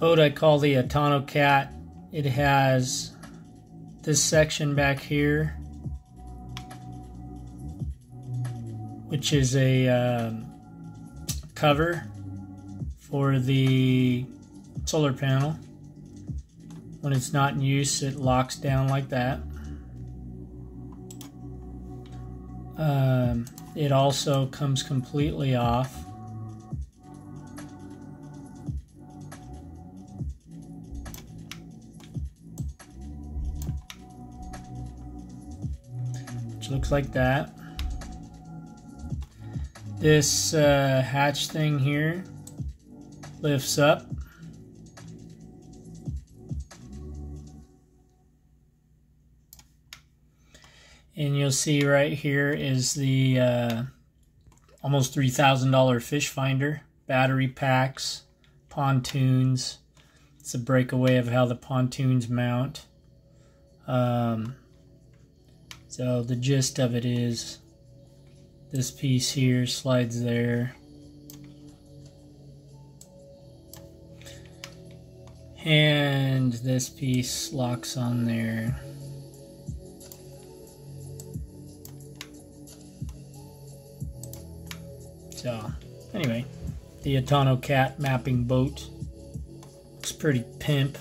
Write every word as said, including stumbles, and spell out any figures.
Load I call the Autonocat. It has this section back here, which is a um, cover for the solar panel. When it's not in use, it locks down like that. Um, it also comes completely off. Looks like that. This uh, hatch thing here lifts up. And you'll see right here is the uh, almost three thousand dollar fish finder, battery packs, pontoons. It's a breakaway of how the pontoons mount. Um, So the gist of it is this piece here slides there. And this piece locks on there. So anyway, the Autonocat mapping boat looks pretty pimp.